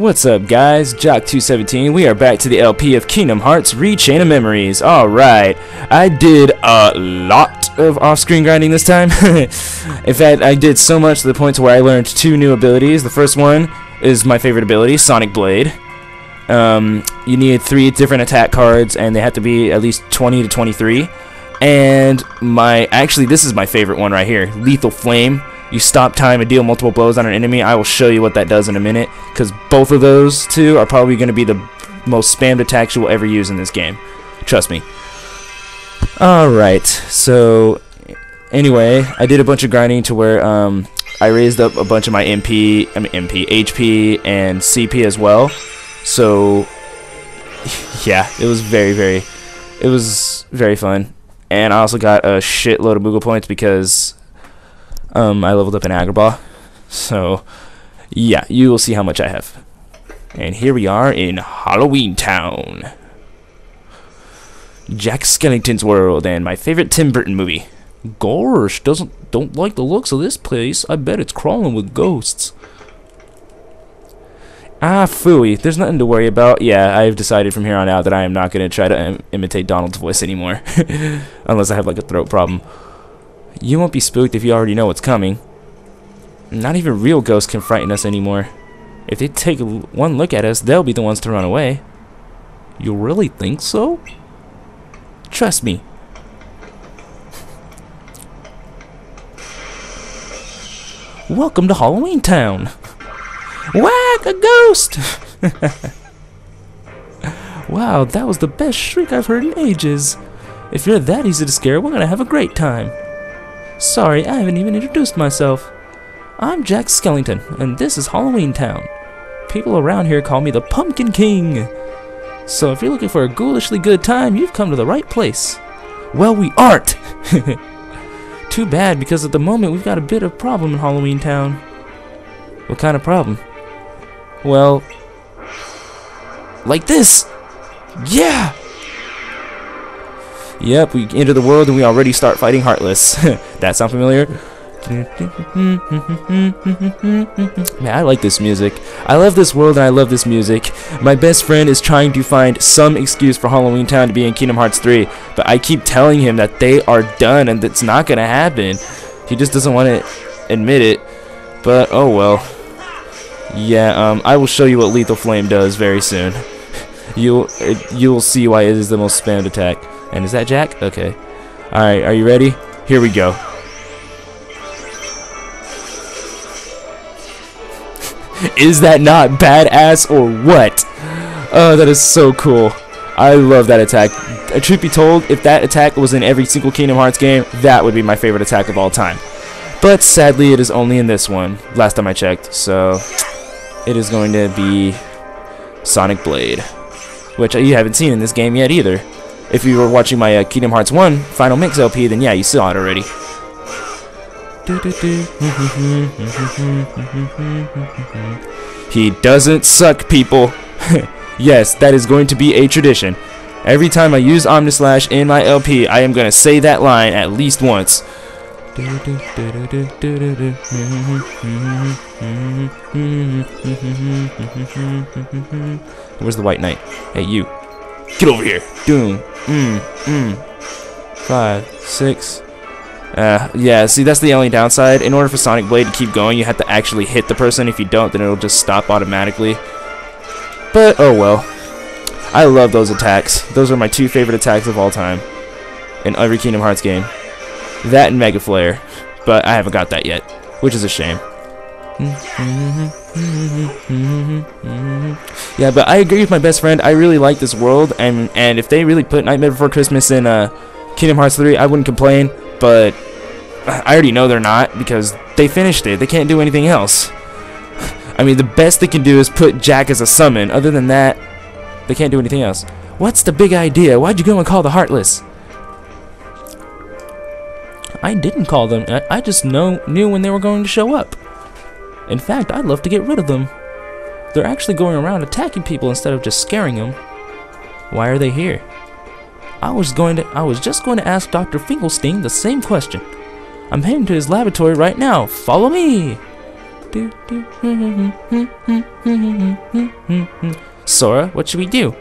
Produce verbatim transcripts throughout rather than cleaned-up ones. What's up guys, J O C two seventeen, we are back to the L P of Kingdom Hearts Re:Chain of Memories. Alright, I did a lot of off-screen grinding this time. In fact, I did so much to the point to where I learned two new abilities. The first one is my favorite ability, Sonic Blade. Um, you need three different attack cards and they have to be at least twenty to twenty-three. And my, actually this is my favorite one right here, Lethal Flame. You stop time and deal multiple blows on an enemy. I will show you what that does in a minute, because both of those two are probably going to be the most spammed attacks you will ever use in this game. Trust me. Alright, so anyway, I did a bunch of grinding to where um, I raised up a bunch of my M P, I mean M P, H P, and C P as well. So yeah, it was very, very, it was very fun. And I also got a shitload of Moogle points because Um, I leveled up in Agrabah, so yeah, you will see how much I have. And here we are in Halloween Town, Jack Skellington's world, and my favorite Tim Burton movie. Gosh, doesn't don't like the looks of this place. I bet it's crawling with ghosts. Ah, phooey. There's nothing to worry about. Yeah, I've decided from here on out that I am not going to try to im imitate Donald's voice anymore, unless I have like a throat problem. You won't be spooked if you already know what's coming. Not even real ghosts can frighten us anymore. If they take one look at us, they'll be the ones to run away. You really think so? Trust me. Welcome to Halloween Town. Whack, a ghost! Wow, that was the best shriek I've heard in ages. If you're that easy to scare, we're gonna have a great time. Sorry, I haven't even introduced myself. I'm Jack Skellington, and this is Halloween Town. People around here call me the Pumpkin King. So if you're looking for a ghoulishly good time, you've come to the right place. Well, we aren't! Too bad, because at the moment we've got a bit of a problem in Halloween Town. What kind of problem? Well, like this! Yeah! Yep, we enter the world and we already start fighting Heartless. That sound familiar? Man, I like this music. I love this world and I love this music. My best friend is trying to find some excuse for Halloween Town to be in Kingdom Hearts three, but I keep telling him that they are done and that's not gonna happen. He just doesn't want to admit it, but oh well. Yeah, um, I will show you what Lethal Flame does very soon. You'll, you'll see why it is the most spammed attack. And is that Jack? Okay. Alright, are you ready? Here we go. Is that not badass or what? Oh, that is so cool. I love that attack. Truth be told, if that attack was in every single Kingdom Hearts game, that would be my favorite attack of all time. But sadly, it is only in this one. Last time I checked, so it is going to be Sonic Blade, which you haven't seen in this game yet either. If you were watching my uh, Kingdom Hearts one Final Mix L P, then yeah, you saw it already. He doesn't suck, people. Yes, that is going to be a tradition. Every time I use Omnislash in my L P, I am going to say that line at least once. Where's the White Knight? Hey, you. Get over here. Doom. Mm. Mm. Five. Six. Uh, yeah, see, that's the only downside. In order for Sonic Blade to keep going, you have to actually hit the person. If you don't, then it'll just stop automatically. But, oh well. I love those attacks. Those are my two favorite attacks of all time in every Kingdom Hearts game. That and Mega Flare. But I haven't got that yet, which is a shame. Yeah, but I agree with my best friend. I really like this world, and and if they really put Nightmare Before Christmas in uh, Kingdom Hearts three, I wouldn't complain, but I already know they're not, because they finished it. They can't do anything else. I mean, the best they can do is put Jack as a summon. Other than that, they can't do anything else. What's the big idea? Why'd you go and call the Heartless? I didn't call them. I, I just know knew when they were going to show up. In fact, I'd love to get rid of them. They're actually going around attacking people instead of just scaring them. Why are they here? I was going to I was just going to ask Doctor Finkelstein the same question. I'm heading to his laboratory right now. Follow me. Sora, what should we do?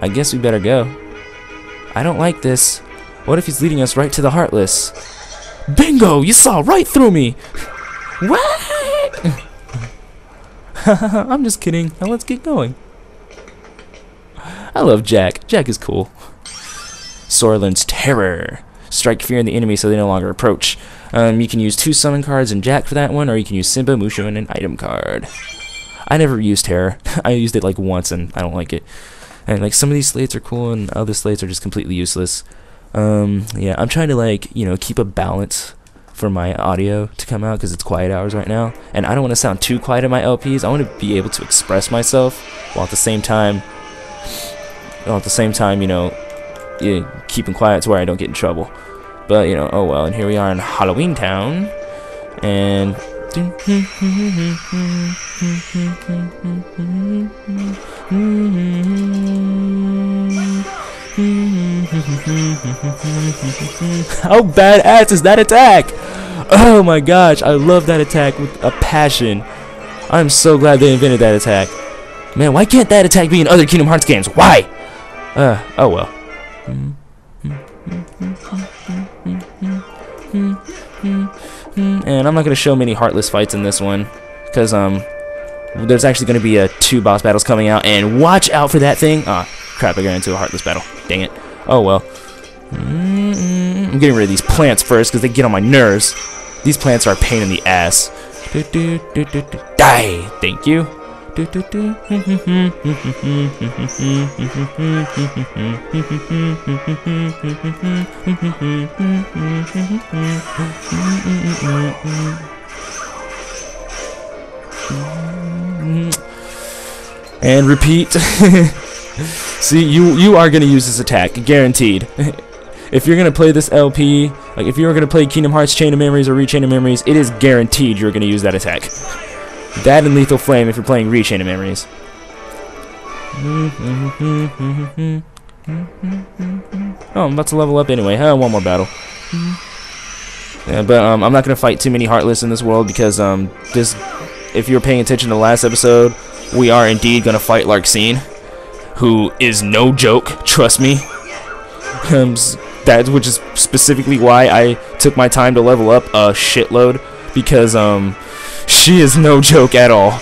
I guess we better go. I don't like this. What if he's leading us right to the Heartless? Bingo! You saw right through me! What? I'm just kidding. Now let's get going. I love Jack. Jack is cool. Sora learns Terror. Strike fear in the enemy so they no longer approach. Um, you can use two summon cards and Jack for that one, or you can use Simba, Mushu, and an item card. I never used Terror. I used it like once and I don't like it. And like some of these slates are cool and other slates are just completely useless. Um, yeah, I'm trying to like, you know, keep a balance for my audio to come out because it's quiet hours right now. And I don't want to sound too quiet in my L Ps. I want to be able to express myself while at the same time, while at the same time, you know, keeping quiet to where I don't get in trouble. But, you know, oh well. And here we are in Halloween Town. And... how badass is that attack? Oh my gosh, I love that attack with a passion. I'm so glad they invented that attack. Man, why can't that attack be in other Kingdom Hearts games? Why? Uh, oh well. And I'm not gonna show many Heartless fights in this one, cause um, there's actually gonna be a uh, two boss battles coming out, and watch out for that thing. Ah, crap! I got into a Heartless battle. Dang it. Oh well. Mm-mm. I'm getting rid of these plants first, cause they get on my nerves. These plants are a pain in the ass. Die! Thank you. And repeat. See, you you are gonna use this attack, guaranteed. If you're gonna play this L P, like if you're gonna play Kingdom Hearts Chain of Memories or Re:Chain of Memories, it is guaranteed you're gonna use that attack. That and Lethal Flame if you're playing Re:Chain of Memories. Oh, I'm about to level up anyway. Huh? One more battle. Yeah, but um, I'm not gonna fight too many Heartless in this world because um, this, if you were paying attention to the last episode, we are indeed gonna fight Larxene, who is no joke. Trust me. Um, that which is specifically why I took my time to level up a shitload because um. She is no joke at all.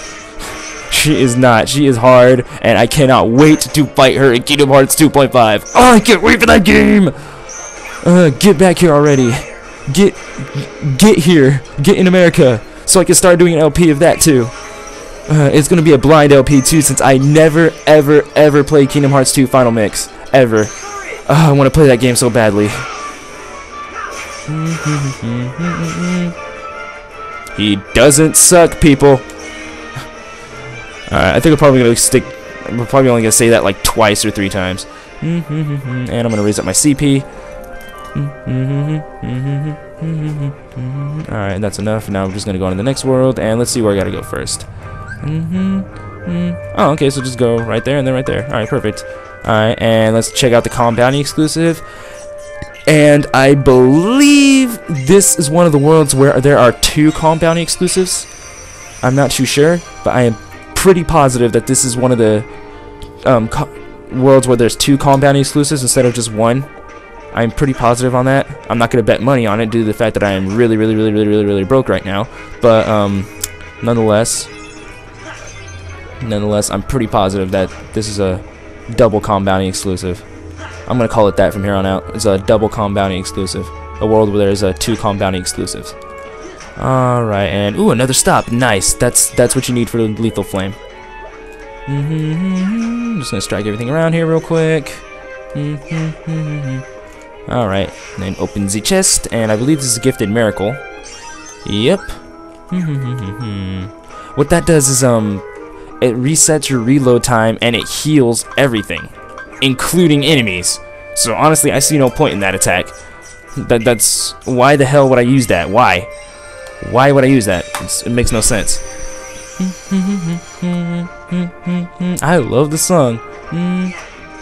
She is not. She is hard, and I cannot wait to fight her in Kingdom Hearts two point five. Oh, I can't wait for that game! Uh, get back here already. Get, get here. Get in America, so I can start doing an L P of that too. Uh, it's gonna be a blind L P too, since I never, ever, ever played Kingdom Hearts two Final Mix. Ever. Oh, I want to play that game so badly. He doesn't suck, people. Alright, I think I'm probably gonna stick. I'm probably only gonna say that like twice or three times. And I'm gonna raise up my C P. Alright, that's enough. Now I'm just gonna go on to the next world, and let's see where I gotta go first. Oh, okay, so just go right there and then right there. Alright, perfect. Alright, and let's check out the Calm Bounty exclusive. And I believe this is one of the worlds where there are two Calm Bounty exclusives. I'm not too sure, but I am pretty positive that this is one of the um, worlds where there's two Calm Bounty exclusives instead of just one. I'm pretty positive on that. I'm not going to bet money on it due to the fact that I am really, really, really, really, really, really broke right now. But um, nonetheless, nonetheless, I'm pretty positive that this is a double Calm Bounty exclusive. I'm going to call it that from here on out. It's a double Calm Bounty exclusive. A world where there's uh, two Calm Bounty exclusives. Alright, and... Ooh, another stop. Nice. That's that's what you need for the Lethal Flame. Mm-hmm. I'm just going to strike everything around here real quick. Mm-hmm. Alright. Then opens the chest. And I believe this is a Gifted Miracle. Yep. Mm-hmm. What that does is, um... it resets your reload time and it heals everything, including enemies. So honestly, I see no point in that attack. That that's why the hell would I use that? Why? Why would I use that? It's, it makes no sense. I love the song.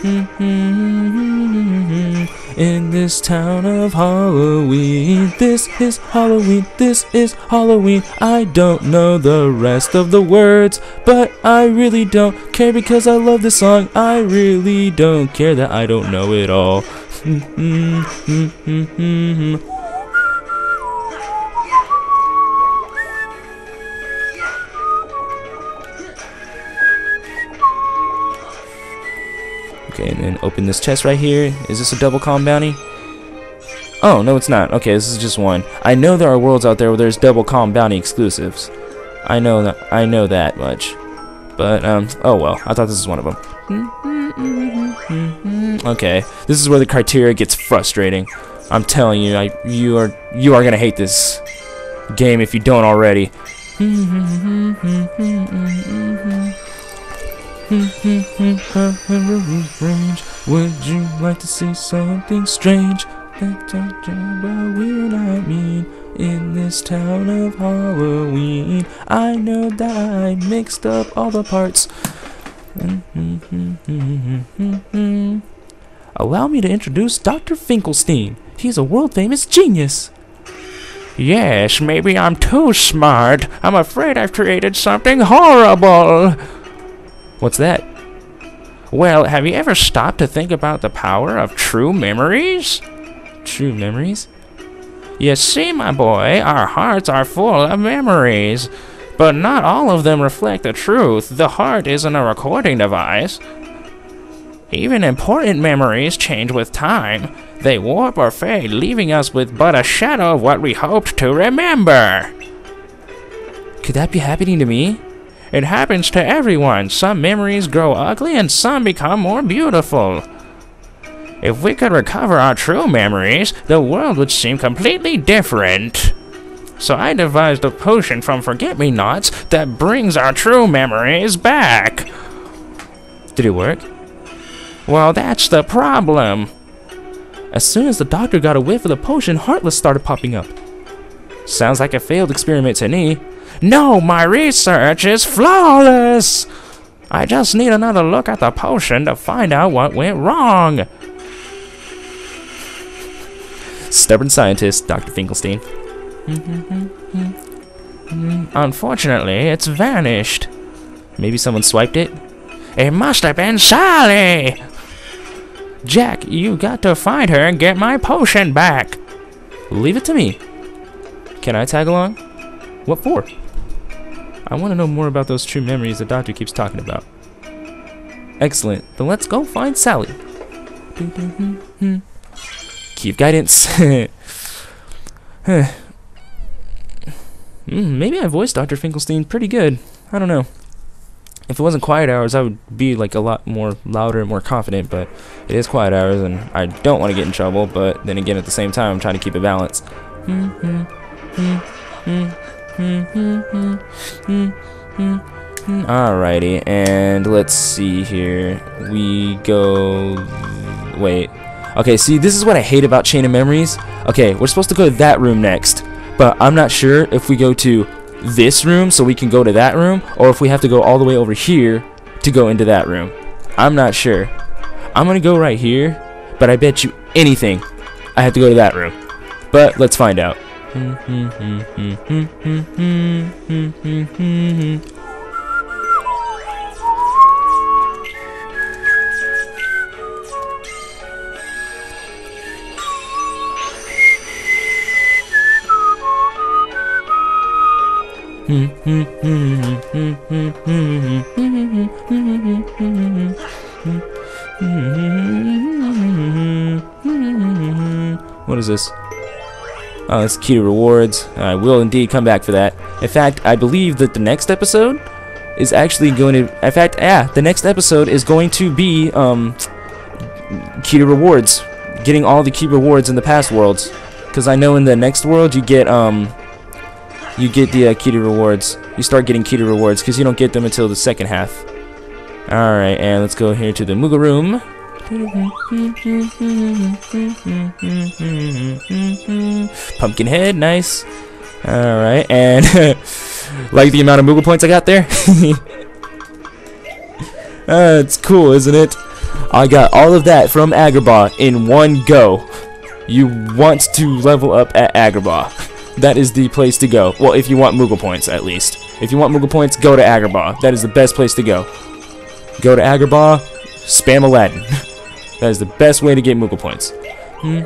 In this town of Halloween, this is Halloween, this is Halloween. I don't know the rest of the words, but I really don't care because I love this song. I really don't care that I don't know it all. Okay, and then open this chest right here. Is this a double Calm Bounty? Oh, no it's not. Okay, this is just one. I know there are worlds out there where there's double Calm Bounty exclusives. I know that, I know that much. But, um, oh well. I thought this was one of them. Okay, this is where the criteria gets frustrating. I'm telling you, I, you are, you are gonna hate this game if you don't already. Would you like to see something strange? That's what I mean. In this town of Halloween, I know that I mixed up all the parts. Allow me to introduce Doctor Finkelstein. He's a world-famous genius. Yes, maybe I'm too smart. I'm afraid I've created something horrible. What's that? Well, have you ever stopped to think about the power of true memories? True memories? You see, my boy, our hearts are full of memories. But not all of them reflect the truth. The heart isn't a recording device. Even important memories change with time. They warp or fade, leaving us with but a shadow of what we hoped to remember. Could that be happening to me? It happens to everyone. Some memories grow ugly and some become more beautiful. If we could recover our true memories, the world would seem completely different. So I devised a potion from Forget-Me-Nots that brings our true memories back. Did it work? Well, that's the problem. As soon as the doctor got a whiff of the potion, Heartless started popping up. Sounds like a failed experiment to me. No, my research is flawless! I just need another look at the potion to find out what went wrong. Stubborn scientist, Doctor Finkelstein. Unfortunately, it's vanished. Maybe someone swiped it? It must have been Sally! Jack, you got to find her and get my potion back. Leave it to me. Can I tag along? What for? I want to know more about those true memories the doctor keeps talking about. Excellent. Then let's go find Sally. Key of Guidance. Maybe I voiced Doctor Finkelstein pretty good. I don't know. If it wasn't quiet hours, I would be like a lot more louder and more confident, but it is quiet hours and I don't want to get in trouble, but then again at the same time I'm trying to keep it balanced. Alrighty, and let's see here. We go. Wait. Okay, see, this is what I hate about Chain of Memories. Okay, we're supposed to go to that room next, but I'm not sure if we go to this room so we can go to that room, or if we have to go all the way over here to go into that room. I'm not sure. I'm gonna go right here, but I bet you anything I have to go to that room. But let's find out. What is this? Oh, it's key to rewards. I will indeed come back for that. In fact, I believe that the next episode is actually going to... In fact, yeah, the next episode is going to be um, key to rewards. Getting all the key rewards in the past worlds. Because I know in the next world you get um, you get the uh, key to rewards. You start getting key to rewards because you don't get them until the second half. Alright, and let's go here to the Moogle room. Pumpkin head, nice. Alright, and like the amount of Moogle points I got there. uh, it's cool, isn't it? I got all of that from Agrabah in one go. You want to level up at Agrabah. That is the place to go. Well, if you want Moogle points, at least. If you want Moogle points, go to Agrabah. That is the best place to go. Go to Agrabah, spam Aladdin. That is the best way to get Moogle points. In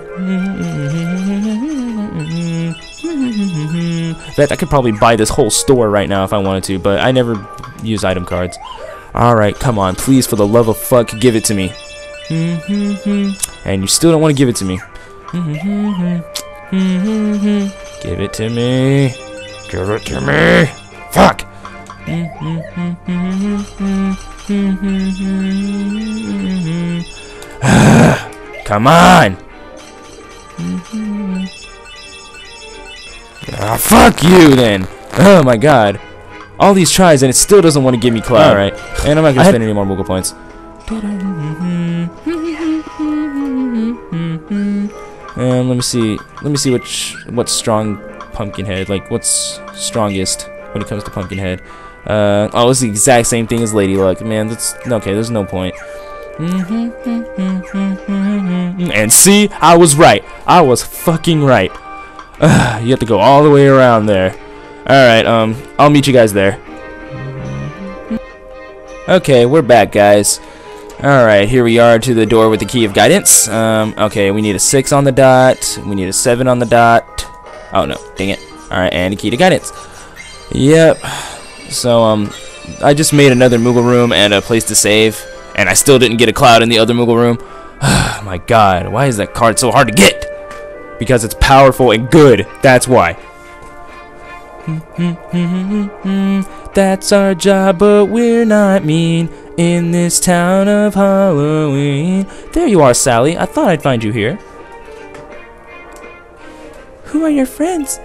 fact, I could probably buy this whole store right now if I wanted to, but I never use item cards. Alright, come on, please, for the love of fuck, give it to me. And you still don't want to give it to me. Give it to me. Give it to me. Fuck! Come on! Ah, fuck you then! Oh my god. All these tries and it still doesn't want to give me clout. Alright. And I'm not gonna spend any more Moogle points. And let me see. Let me see which what's strong Pumpkinhead. Like what's strongest when it comes to Pumpkinhead. Uh oh, it's the exact same thing as Lady Luck. Man, that's okay, there's no point. And see, I was right. I was fucking right. Uh, you have to go all the way around there. Alright, um, I'll meet you guys there. Okay, we're back, guys. Alright, here we are to the door with the Key of Guidance. Um, okay, we need a six on the dot. We need a seven on the dot. Oh, no, dang it. Alright, and a Key to Guidance. Yep. So, um, I just made another Moogle room and a place to save. And I still didn't get a cloud in the other Moogle room. Oh my god, why is that card so hard to get? Because it's powerful and good, that's why. That's our job, but we're not mean in this town of Halloween. There you are, Sally. I thought I'd find you here. Who are your friends?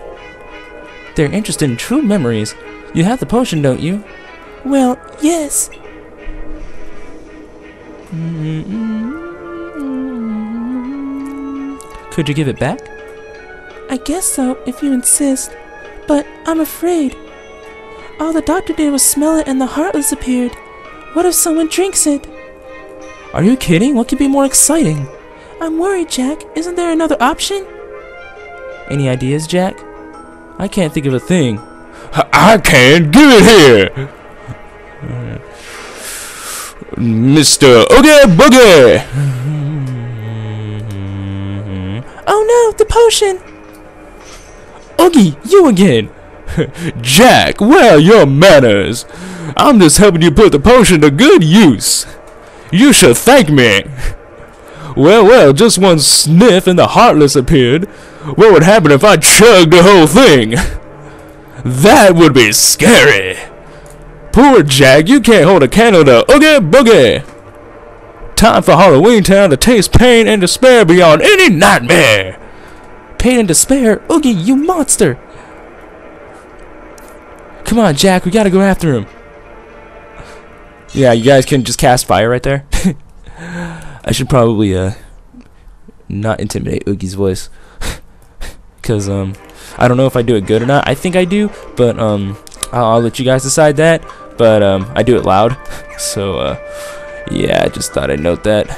They're interested in true memories. You have the potion, don't you? Well, yes. Could you give it back? I guess so, if you insist. But I'm afraid. All the doctor did was smell it and the Heartless appeared. What if someone drinks it? Are you kidding? What could be more exciting? I'm worried, Jack. Isn't there another option? Any ideas, Jack? I can't think of a thing. I can! Give it here! Mister Oogie Boogie! Oh no, the potion! Oogie, you again! Jack, where are your manners? I'm just helping you put the potion to good use. You should thank me. Well, well, just one sniff and the Heartless appeared. What would happen if I chugged the whole thing? That would be scary. Poor Jack, you can't hold a candle to Oogie Boogie. Time for Halloween Town to taste pain and despair beyond any nightmare. Pain and despair? Oogie, you monster! Come on, Jack, we gotta go after him. Yeah, you guys can just cast fire right there. I should probably uh not intimidate Oogie's voice. Cause um I don't know if I do it good or not. I think I do, but um I'll, I'll let you guys decide that, but um, I do it loud, so uh, yeah, I just thought I'd note that.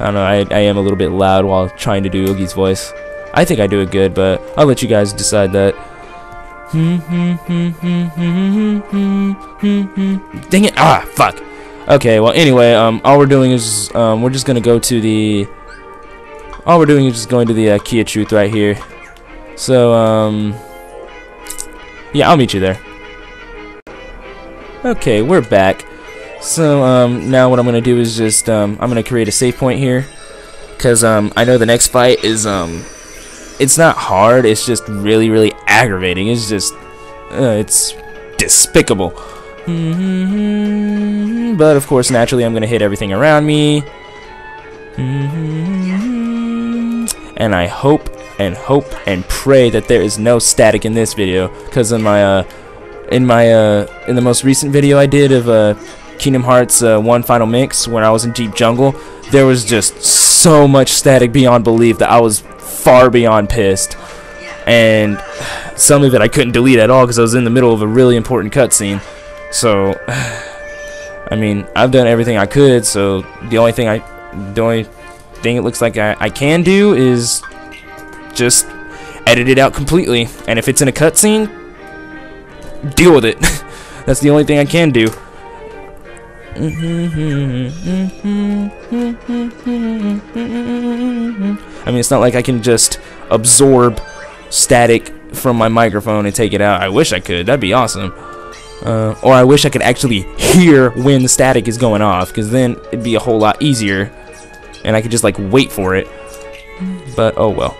I don't know, I, I am a little bit loud while trying to do Oogie's voice. I think I do it good, but I'll let you guys decide that. Dang it! Ah, fuck! Okay, well, anyway, um, all we're doing is, um, we're just gonna go to the, all we're doing is just going to the uh, Key of Truth right here. So, um, yeah, I'll meet you there. Okay, we're back. So um, now what I'm gonna do is just um, I'm gonna create a save point here, cause um, I know the next fight is um, it's not hard. It's just really, really aggravating. It's just uh, it's despicable. Mm-hmm. But of course, naturally, I'm gonna hit everything around me. Mm-hmm. And I hope and hope and pray that there is no static in this video, cause in my uh. In my uh, in the most recent video I did of uh, Kingdom Hearts uh, one Final Mix, when I was in Deep Jungle, there was just so much static beyond belief that I was far beyond pissed, and some of it I couldn't delete at all because I was in the middle of a really important cutscene. So, I mean, I've done everything I could. So the only thing I The only thing it looks like I, I can do is just edit it out completely. And if it's in a cutscene, deal with it. That's the only thing I can do. I mean, it's not like I can just absorb static from my microphone and take it out. I wish I could. That'd be awesome. Uh, or I wish I could actually hear when the static is going off, because then it'd be a whole lot easier and I could just like wait for it. But oh well.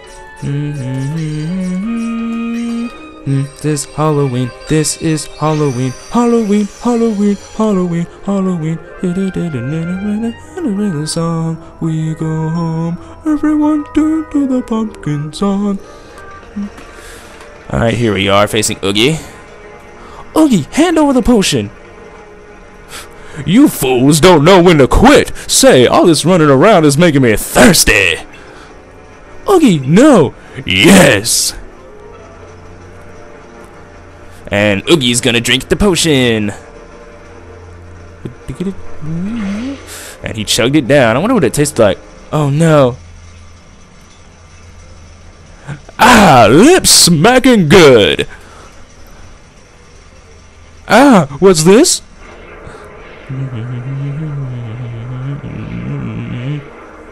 This Halloween, this is Halloween, Halloween, Halloween, Halloween, Halloween. The song we go home. Everyone turn to the pumpkin song. Alright, here we are facing Oogie. Oogie, hand over the potion. You fools don't know when to quit. Say, all this running around is making me thirsty. Oogie, no. Yes. And Oogie's gonna drink the potion. And he chugged it down. I wonder what it tastes like. Oh no. Ah, lips smacking good. Ah, what's this?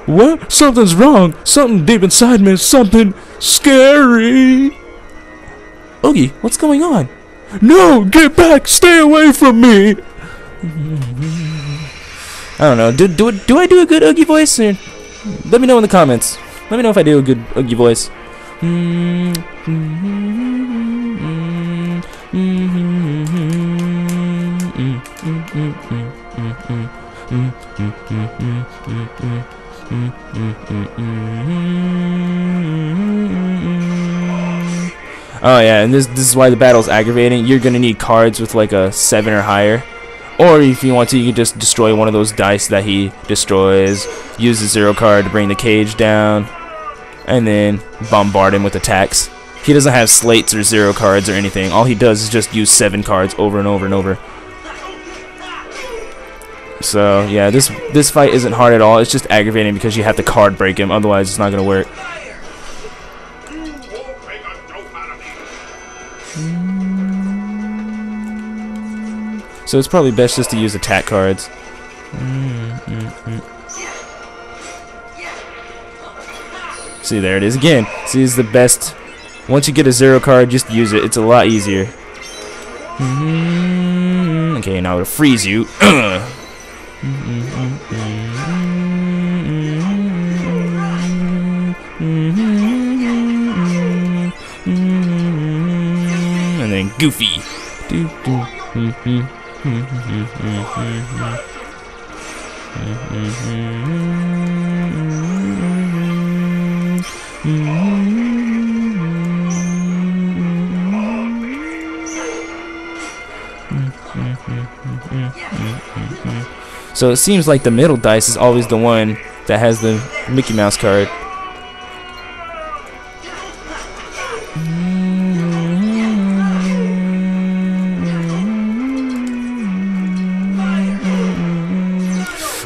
What? Something's wrong. Something deep inside me. Something scary. Oogie, what's going on? No, get back! Stay away from me! I don't know. Do do do I do a good Oogie voice? Or let me know in the comments. Let me know if I do a good Oogie voice. Oh yeah, and this this is why the battle's aggravating. You're gonna need cards with like a seven or higher, or if you want to, you can just destroy one of those dice that he destroys. Use the zero card to bring the cage down, and then bombard him with attacks. He doesn't have slates or zero cards or anything. All he does is just use seven cards over and over and over. So yeah, this this fight isn't hard at all. It's just aggravating because you have to card break him. Otherwise, it's not gonna work. So it's probably best just to use attack cards. Mm-hmm. See, there it is again. See, it's the best. Once you get a zero card, just use it. It's a lot easier. Mm-hmm. Okay, now it'll freeze you. And then Goofy. Mm-hmm. So it seems like the middle dice is always the one that has the Mickey Mouse card.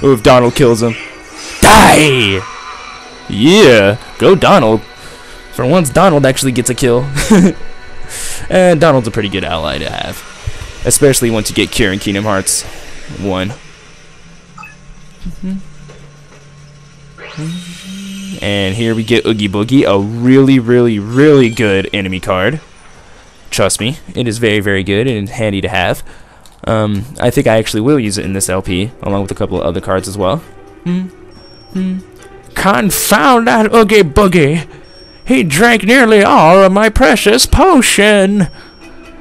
Ooh, if Donald kills him. Die! Yeah, go Donald. For once, Donald actually gets a kill. And Donald's a pretty good ally to have. Especially once you get Cure in Kingdom Hearts one. Mm-hmm. And here we get Oogie Boogie, a really, really, really good enemy card. Trust me, it is very, very good and handy to have. Um, I think I actually will use it in this L P, along with a couple of other cards as well. Mm. Mm. Confound that Oogie Boogie! He drank nearly all of my precious potion!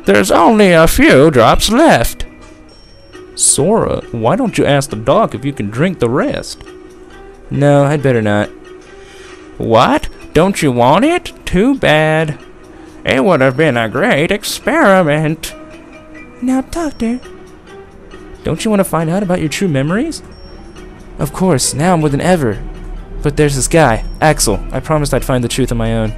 There's only a few drops left. Sora, why don't you ask the doc if you can drink the rest? No, I'd better not. What? Don't you want it? Too bad. It would have been a great experiment. Now, Doctor, don't you want to find out about your true memories? Of course, now more than ever. But there's this guy, Axel. I promised I'd find the truth on my own.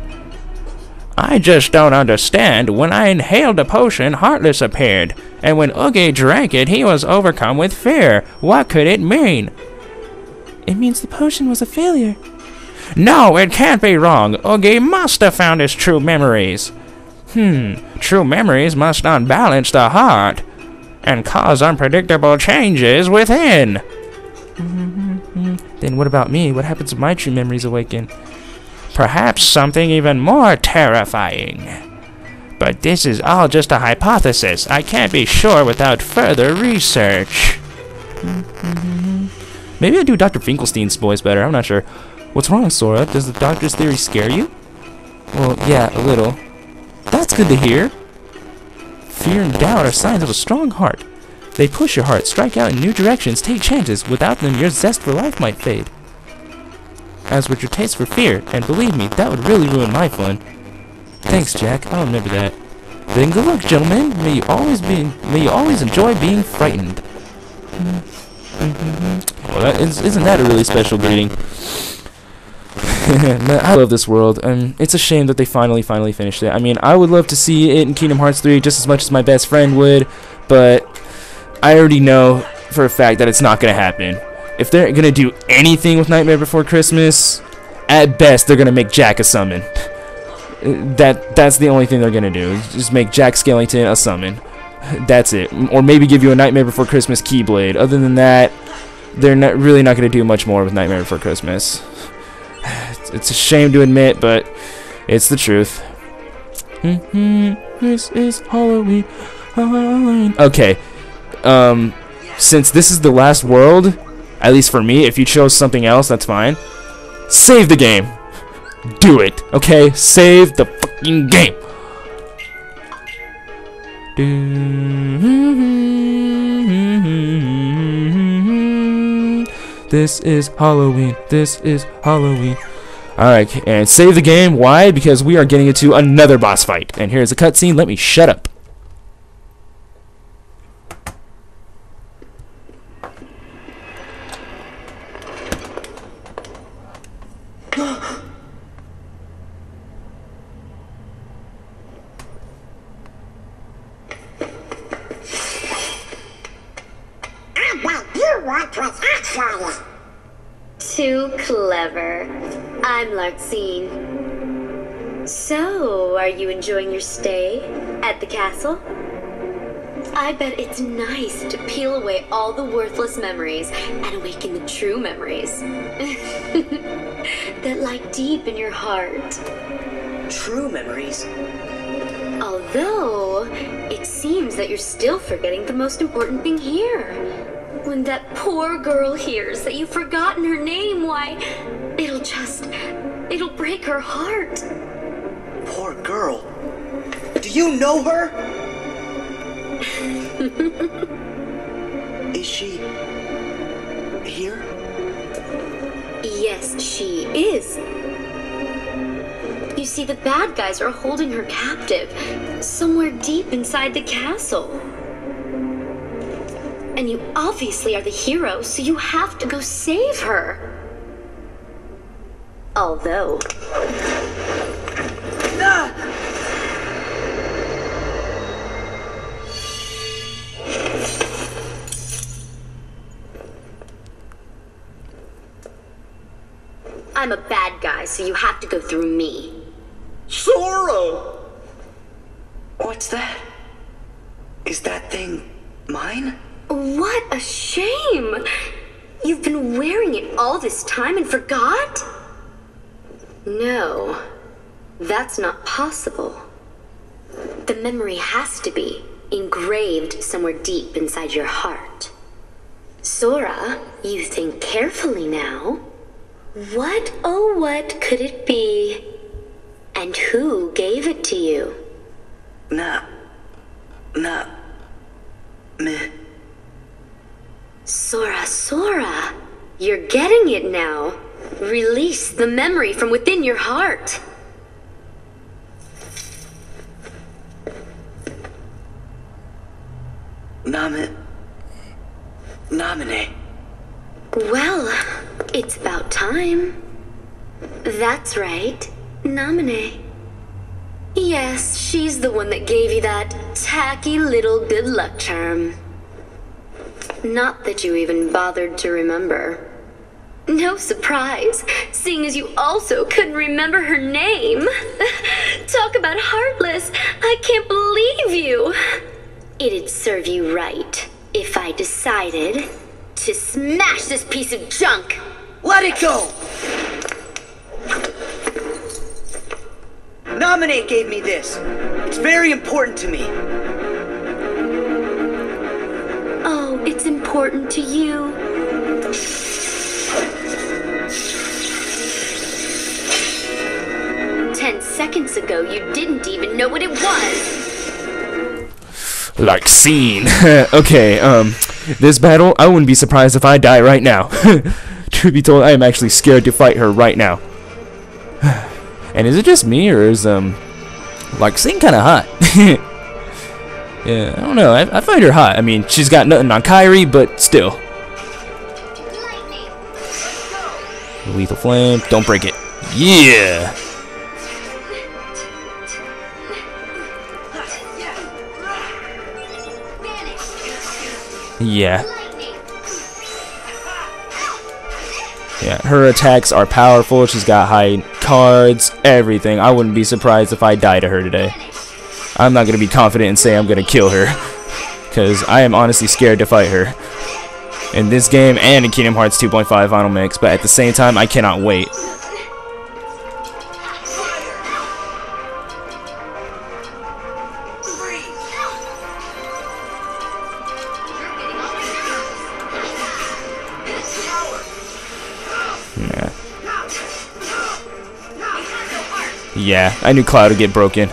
I just don't understand. When I inhaled a potion, Heartless appeared. And when Oogie drank it, he was overcome with fear. What could it mean? It means the potion was a failure. No, it can't be wrong. Oogie must have found his true memories. Hmm, true memories must unbalance the heart and cause unpredictable changes within. Mm-hmm. Then what about me? What happens if my true memories awaken? Perhaps something even more terrifying. But this is all just a hypothesis. I can't be sure without further research. Mm-hmm. Maybe I do Doctor Finkelstein's voice better. I'm not sure. What's wrong, Sora? Does the doctor's theory scare you? Well, yeah, a little. That's good to hear. Fear and doubt are signs of a strong heart. They push your heart, strike out in new directions, take chances. Without them, your zest for life might fade. As would your taste for fear, and believe me, that would really ruin my fun. Thanks, Jack. I'll remember that. Then good luck, gentlemen. May you always be, may you always enjoy being frightened. Well, that is, isn't that a really special greeting? I love this world, and it's a shame that they finally, finally finished it. I mean, I would love to see it in Kingdom Hearts three just as much as my best friend would, but I already know for a fact that it's not going to happen. If they're going to do anything with Nightmare Before Christmas, at best, they're going to make Jack a summon. That That's the only thing they're going to do, just make Jack Skellington a summon. That's it. Or maybe give you a Nightmare Before Christmas Keyblade. Other than that, they're not really not going to do much more with Nightmare Before Christmas. It's a shame to admit, but it's the truth. Mm-hmm. This is Halloween. Halloween. Okay. Um, since this is the last world, at least for me, if you chose something else, that's fine. Save the game. Do it. Okay? Save the fucking game. This is Halloween. This is Halloween. Alright, and save the game. Why? Because we are getting into another boss fight. And here's a cutscene. Let me shut up. Well, you want what's actually. Too clever. I'm Larxene. So, are you enjoying your stay at the castle? I bet it's nice to peel away all the worthless memories and awaken the true memories that lie deep in your heart. True memories? Although, it seems that you're still forgetting the most important thing here. When that poor girl hears that you've forgotten her name, why, it'll just, it'll break her heart. Poor girl. Do you know her? Is she here? Yes, she is. You see, the bad guys are holding her captive somewhere deep inside the castle. And you obviously are the hero, so you have to go save her. Although... Ah! I'm a bad guy, so you have to go through me. Sora! What's that? Is that thing mine? What a shame! You've been wearing it all this time and forgot? No, that's not possible. The memory has to be engraved somewhere deep inside your heart. Sora, you think carefully now. What, oh what, could it be? And who gave it to you? Nah. Nah. Meh. Sora, Sora, you're getting it now. Release the memory from within your heart. Nami... Naminé. Well, it's about time. That's right, Naminé. Yes, she's the one that gave you that tacky little good luck charm. Not that you even bothered to remember. No surprise, seeing as you also couldn't remember her name. Talk about heartless. I can't believe you. It'd serve you right if I decided to smash this piece of junk. Let it go! Naminé gave me this. It's very important to me. Oh, it's important to you. Ten seconds ago, you didn't even know what it was. Larxene. Okay, um, this battle, I wouldn't be surprised if I die right now. To be told, I am actually scared to fight her right now. And is it just me, or is um, Larxene kind of hot? Yeah, I don't know. I, I find her hot. I mean, she's got nothing on Kairi, but still. Lethal Flame. Don't break it. Yeah. Yeah. Yeah, her attacks are powerful. She's got high cards, everything. I wouldn't be surprised if I die to her today. I'm not going to be confident and say I'm going to kill her, because I am honestly scared to fight her in this game and in Kingdom Hearts two point five Final Mix, but at the same time, I cannot wait. Yeah, I knew Cloud would get broken.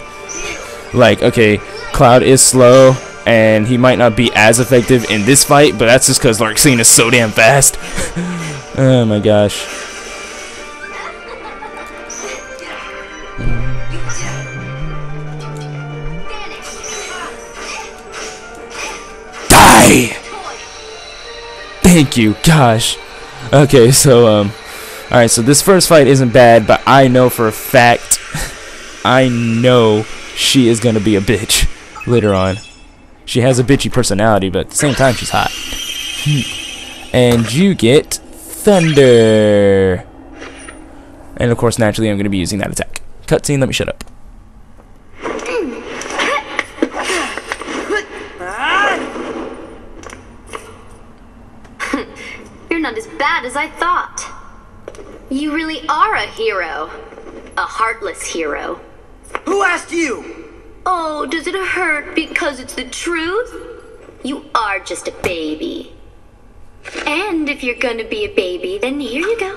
Like, okay, Cloud is slow, and he might not be as effective in this fight, but that's just because Larxene is so damn fast. Oh my gosh. Die! Thank you, gosh. Okay, so, um, alright, so this first fight isn't bad, but I know for a fact... I know she is gonna be a bitch later on. She has a bitchy personality, but at the same time, she's hot. And you get Thunder. And of course, naturally, I'm gonna be using that attack. Cutscene, let me shut up. You're not as bad as I thought. You really are a hero. A heartless hero. Who asked you? Oh, does it hurt because it's the truth? You are just a baby. And if you're gonna be a baby, then here you go.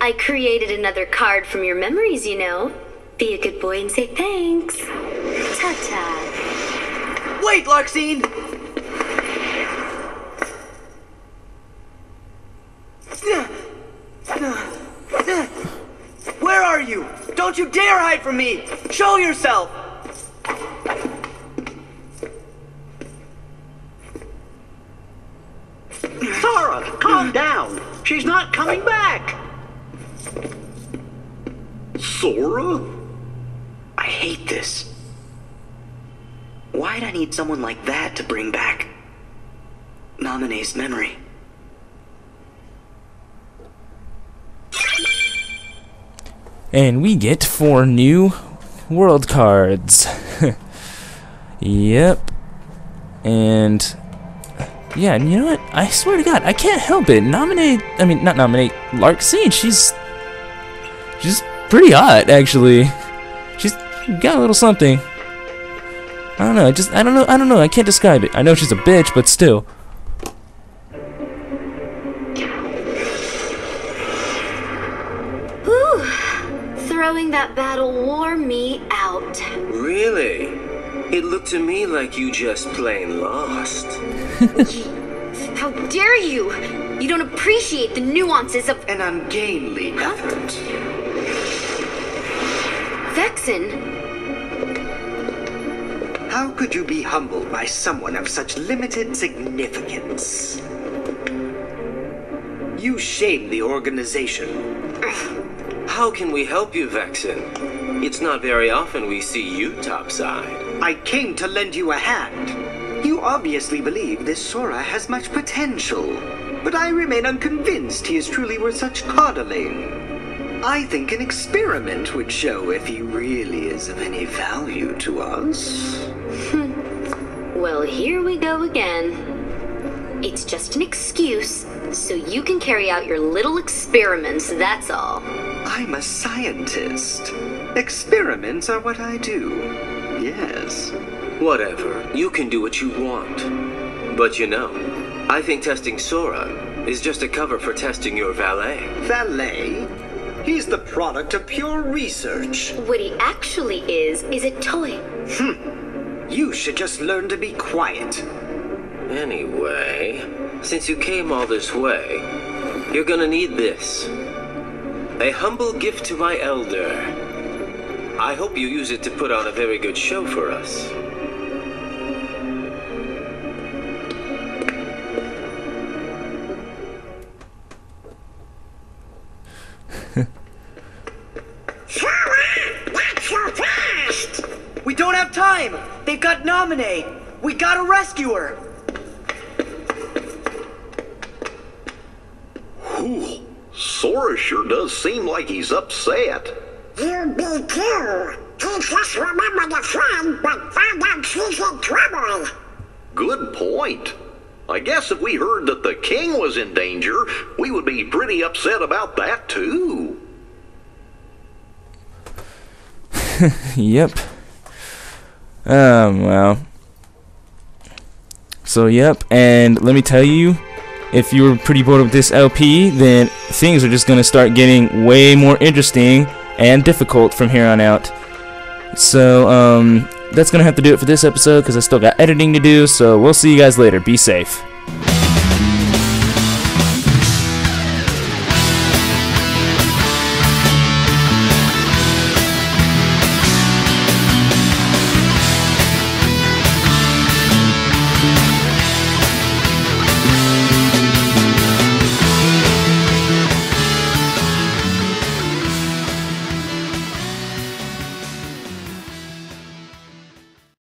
I created another card from your memories, you know. Be a good boy and say thanks. Ta-ta. Wait, Larxene! Where are you? Don't you dare hide from me! Show yourself! Sora, calm down! She's not coming back! Sora? I hate this. Why'd I need someone like that to bring back Naminé's memory? And we get four new world cards. Yep. And yeah, and you know what? I swear to God, I can't help it. Naminé, I mean, not Naminé, Larxene, she's she's pretty hot, actually. She's got a little something. I don't know. I just I don't know. I don't know. I can't describe it. I know she's a bitch, but still. That battle wore me out. Really? It looked to me like you just plain lost. How dare you? You don't appreciate the nuances of an ungainly effort. Vexen? How could you be humbled by someone of such limited significance? You shame the organization. How can we help you, Vexen? It's not very often we see you topside. I came to lend you a hand. You obviously believe this Sora has much potential. but I remain unconvinced he is truly worth such coddling. I think an experiment would show if he really is of any value to us. Well, here we go again. It's just an excuse, so you can carry out your little experiments, that's all. I'm a scientist. Experiments are what I do. Yes. Whatever. You can do what you want. But you know, I think testing Sora is just a cover for testing your valet. Valet? He's the product of pure research. What he actually is, is a toy. Hmm. You should just learn to be quiet. Anyway, since you came all this way, you're gonna need this. A humble gift to my elder. I hope you use it to put on a very good show for us. We don't have time! They've got Naminé! We gotta rescue her! Ooh, Sora sure does seem like he's upset. You be too. He just remembered a friend, but found out she's in trouble. Good point. I guess if we heard that the king was in danger, we would be pretty upset about that too. Yep. Um, well. So, yep, and let me tell you, if you were pretty bored with this L P, then things are just going to start getting way more interesting and difficult from here on out. So, um, that's going to have to do it for this episode because I still got editing to do, so we'll see you guys later. Be safe.